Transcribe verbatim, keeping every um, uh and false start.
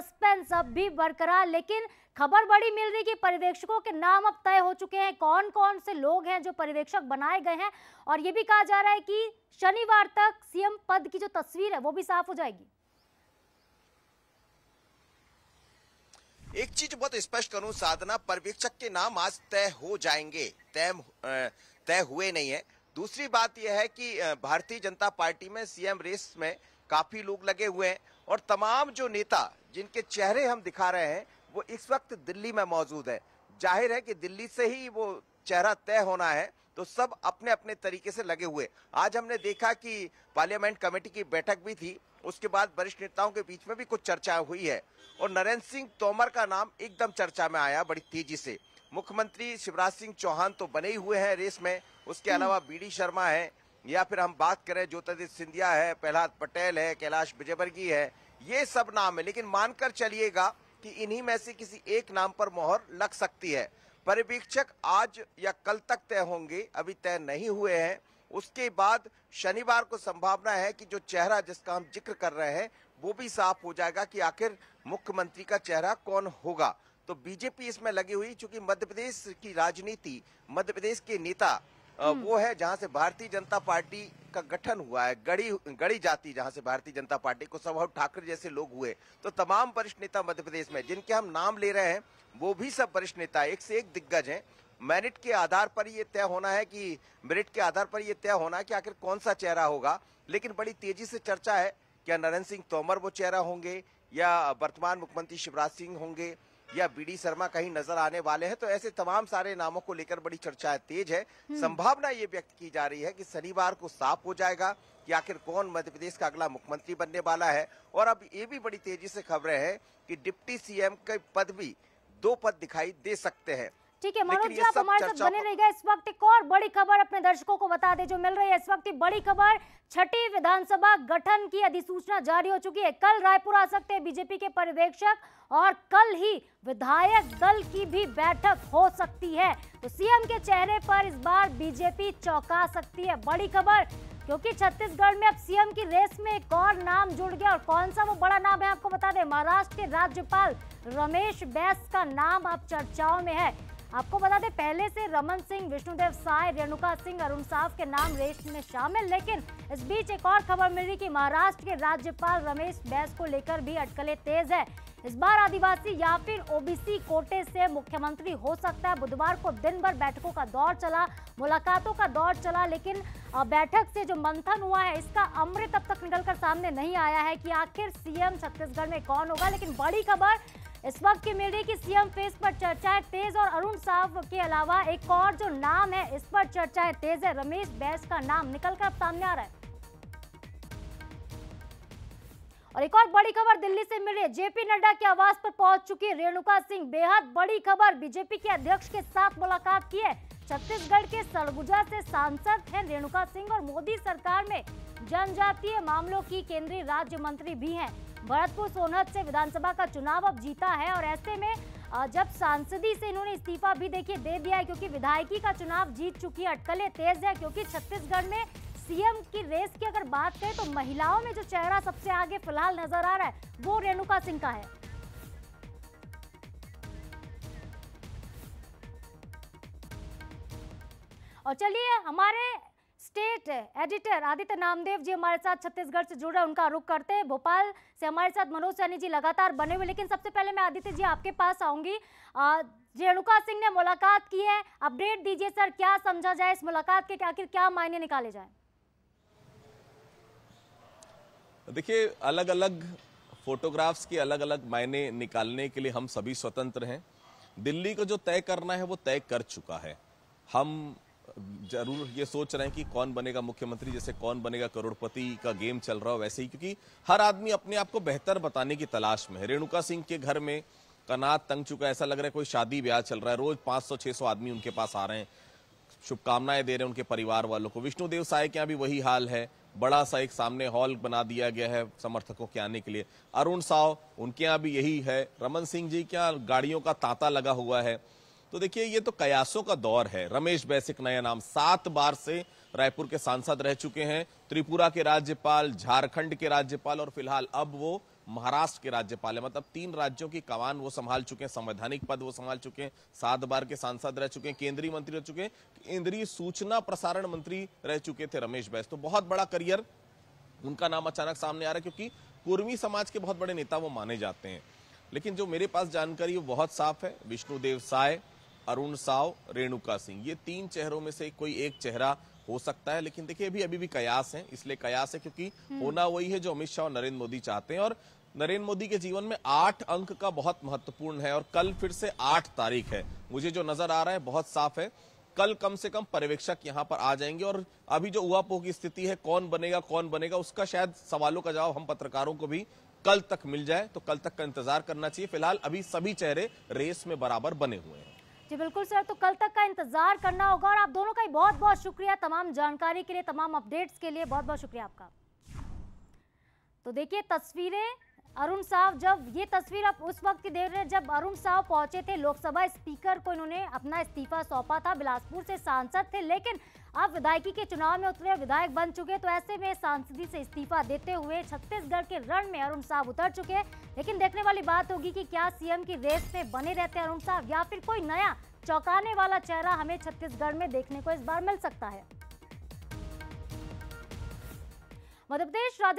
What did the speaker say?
Suspense अब भी बरकरार, लेकिन खबर बड़ी मिल रही कि पर्यवेक्षकों के नाम अब तय हो चुके हैं। कौन कौन से लोग हैं जो पर्यवेक्षक बनाए गए हैं, और ये भी कहा जा रहा है कि शनिवार तक सीएम पद की जो तस्वीर है वो भी साफ हो जाएगी। एक चीज बहुत स्पष्ट करूं साधना, पर्यवेक्षक के नाम आज तय हो जाएंगे, तय तय हुए नहीं है। दूसरी बात यह है कि भारतीय जनता पार्टी में सीएम रेस में काफी लोग लगे हुए हैं और तमाम जो नेता जिनके चेहरे हम दिखा रहे हैं वो इस वक्त दिल्ली में मौजूद है। जाहिर है कि दिल्ली से ही वो चेहरा तय होना है, तो सब अपने अपने तरीके से लगे हुए। आज हमने देखा कि पार्लियामेंट कमेटी की बैठक भी थी, उसके बाद वरिष्ठ नेताओं के बीच में भी कुछ चर्चा हुई है और नरेंद्र सिंह तोमर का नाम एकदम चर्चा में आया बड़ी तेजी से। मुख्यमंत्री शिवराज सिंह चौहान तो बने ही हुए हैं रेस में, उसके अलावा बी डी शर्मा है, या फिर हम बात करें ज्योतिरादित्य सिंधिया है, प्रहलाद पटेल है, कैलाश विजयवर्गीय है, ये सब नाम है। लेकिन मानकर चलिएगा कि इन्हीं में से किसी एक नाम पर मोहर लग सकती है। पर्यवेक्षक आज या कल तक तय होंगे, अभी तय नहीं हुए हैं। उसके बाद शनिवार को संभावना है कि जो चेहरा जिसका हम जिक्र कर रहे हैं वो भी साफ हो जाएगा कि आखिर मुख्यमंत्री का चेहरा कौन होगा। तो बीजेपी इसमें लगी हुई, चूंकि मध्य प्रदेश की राजनीति, मध्य प्रदेश के नेता वो है जहां से भारतीय जनता पार्टी का गठन हुआ है, गड़ी गड़ी जाती जहां से भारतीय जनता पार्टी को सुभाष ठाकुर जैसे लोग हुए। तो तमाम वरिष्ठ नेता मध्य प्रदेश में जिनके हम नाम ले रहे हैं वो भी सब वरिष्ठ नेता, एक से एक दिग्गज हैं। मेरिट के आधार पर ये तय होना है कि मेरिट के आधार पर ये तय होना है कि आखिर कौन सा चेहरा होगा। लेकिन बड़ी तेजी से चर्चा है, क्या नरेंद्र सिंह तोमर वो चेहरा होंगे या वर्तमान मुख्यमंत्री शिवराज सिंह होंगे या बी डी शर्मा कहीं नजर आने वाले हैं। तो ऐसे तमाम सारे नामों को लेकर बड़ी चर्चा तेज है। संभावना ये व्यक्त की जा रही है कि शनिवार को साफ हो जाएगा कि आखिर कौन मध्य प्रदेश का अगला मुख्यमंत्री बनने वाला है। और अब ये भी बड़ी तेजी से खबरें हैं कि डिप्टी सीएम के पद भी दो पद दिखाई दे सकते हैं। ठीक है मनोज जी, आप हमारे साथ बने रहिएगा। इस वक्त एक और बड़ी खबर अपने दर्शकों को बता दें जो मिल रही है। इस वक्त बड़ी खबर, छठी विधानसभा गठन की अधिसूचना जारी हो चुकी है। कल रायपुर आ सकते हैं बीजेपी के पर्यवेक्षक और कल ही विधायक दल की भी बैठक हो सकती है। तो सीएम के चेहरे पर इस बार बीजेपी चौंका सकती है, बड़ी खबर, क्योंकि छत्तीसगढ़ में अब सीएम की रेस में एक और नाम जुड़ गया। और कौन सा वो बड़ा नाम है आपको बता दें, महाराष्ट्र के राज्यपाल रमेश बैस का नाम अब चर्चाओं में है। आपको बता दें पहले से रमन सिंह, विष्णुदेव साय, रेणुका सिंह, अरुण साव के नाम रेस में शामिल। लेकिन इस बीच एक और खबर मिल रही कि महाराष्ट्र के राज्यपाल रमेश बैस को लेकर भी अटकलें तेज है। इस बार आदिवासी या फिर ओबीसी कोटे से मुख्यमंत्री हो सकता है। बुधवार को दिन भर बैठकों का दौर चला, मुलाकातों का दौर चला, लेकिन बैठक से जो मंथन हुआ है इसका अमृत अब तक निकलकर सामने नहीं आया है कि आखिर सीएम छत्तीसगढ़ में कौन होगा। लेकिन बड़ी खबर इस वक्त की मिल रही कि सीएम फेस पर चर्चाएं तेज, और अरुण साव के अलावा एक और जो नाम है इस पर चर्चाएं तेज है। रमेश बैस का नाम निकलकर सामने आ रहा है। और एक और बड़ी खबर दिल्ली से मिल रही है, जेपी नड्डा की आवास पर पहुंच चुकी है रेणुका सिंह। बेहद बड़ी खबर, बीजेपी के अध्यक्ष के साथ मुलाकात की है। छत्तीसगढ़ के सरगुजा से सांसद हैं रेणुका सिंह और मोदी सरकार में जनजातीय मामलों की केंद्रीय राज्य मंत्री भी हैं। भरतपुर सोनहत से विधानसभा का चुनाव अब जीता है और ऐसे में जब सांसदी से इन्होंने इस्तीफा भी देखिए दे दिया है क्योंकि विधायकी का चुनाव जीत चुकी है। अटकलें तेज है क्योंकि छत्तीसगढ़ में सीएम की रेस की अगर बात करें तो महिलाओं में जो चेहरा सबसे आगे फिलहाल नजर आ रहा है वो रेणुका सिंह का है। और चलिए हमारे स्टेट एडिटर आदित्य नामदेव जी हमारे साथ छत्तीसगढ़ से जुड़ रहे हैं, उनका रुख करते हैं। भोपाल से हमारे साथ मनोज सैनी जी लगातार बने हुए। लेकिन सबसे पहले मैं आदित्य जी आपके पास आऊंगी। रेणुका सिंह ने मुलाकात की है, अपडेट दीजिए सर, क्या समझा जाए इस मुलाकात के, आखिर क्या मायने निकाले जाए। देखिए अलग अलग फोटोग्राफ्स के अलग अलग मायने निकालने के लिए हम सभी स्वतंत्र हैं। दिल्ली को जो तय करना है वो तय कर चुका है। हम जरूर ये सोच रहे हैं कि कौन बनेगा मुख्यमंत्री, जैसे कौन बनेगा करोड़पति का गेम चल रहा हो वैसे ही, क्योंकि हर आदमी अपने आप को बेहतर बताने की तलाश में है। रेणुका सिंह के घर में कनात तंग चुका है, ऐसा लग रहा है कोई शादी ब्याह चल रहा है। रोज पाँच सौ छह सौ आदमी उनके पास आ रहे हैं, शुभकामनाएं दे रहे हैं उनके परिवार वालों को। विष्णुदेव साय के यहाँ भी वही हाल है, बड़ा सा एक सामने हॉल बना दिया गया है समर्थकों के आने के लिए। अरुण साव उनके यहाँ भी यही है। रमन सिंह जी के यहाँ गाड़ियों का तांता लगा हुआ है। तो देखिए ये तो कयासों का दौर है। रमेश बैस एक नया नाम, सात बार से रायपुर के सांसद रह चुके हैं, त्रिपुरा के राज्यपाल, झारखंड के राज्यपाल और फिलहाल अब वो महाराष्ट्र के राज्यपाल है। मतलब तीन राज्यों की कमान वो संभाल चुके हैं, संवैधानिक पद वो संभाल चुके हैं, सात बार के सांसद रह चुके हैं, केंद्रीय मंत्री रह चुके हैं, केंद्रीय सूचना प्रसारण मंत्री रह चुके थे रमेश बैस। तो बहुत बड़ा करियर उनका नाम अचानक सामने आ रहा है क्योंकि कुर्मी समाज के बहुत बड़े नेता वो माने जाते हैं। लेकिन जो मेरे पास जानकारी वो बहुत साफ है, विष्णुदेव साय, अरुण साव, रेणुका सिंह, ये तीन चेहरों में से कोई एक चेहरा हो सकता है। लेकिन देखिए अभी अभी भी कयास है, इसलिए कयास है क्योंकि होना वही है जो अमित शाह और नरेंद्र मोदी चाहते हैं। और नरेंद्र मोदी के जीवन में आठ अंक का बहुत महत्वपूर्ण है और कल फिर से आठ तारीख है। मुझे जो नजर आ रहा है बहुत साफ है, कल कम से कम पर्यवेक्षक यहाँ पर आ जाएंगे और अभी जो उहापोह की स्थिति है, कौन बनेगा कौन बनेगा, उसका शायद सवालों का जवाब हम पत्रकारों को भी कल तक मिल जाए। तो कल तक का इंतजार करना चाहिए। फिलहाल अभी सभी चेहरे रेस में बराबर बने हुए हैं। जी बिल्कुल सर, तो कल तक का इंतजार करना होगा। और आप दोनों का ही बहुत बहुत शुक्रिया तमाम जानकारी के लिए, तमाम अपडेट्स के लिए बहुत बहुत शुक्रिया आपका। तो देखिए तस्वीरें अरुण साव, जब ये तस्वीर आप उस वक्त की देख रहे हैं जब अरुण साव पहुंचे थे लोकसभा स्पीकर को, इन्होंने अपना इस्तीफा सौंपा था। बिलासपुर से सांसद थे लेकिन अब विधायकी के चुनाव में उतरे, विधायक बन चुके। तो ऐसे में सांसदी से इस्तीफा देते हुए छत्तीसगढ़ के रण में अरुण साव उतर चुके हैं। लेकिन देखने वाली बात होगी कि क्या सीएम की रेस में बने रहते हैं अरुण साव या फिर कोई नया चौंकाने वाला चेहरा हमें छत्तीसगढ़ में देखने को इस बार मिल सकता है। मध्य प्रदेश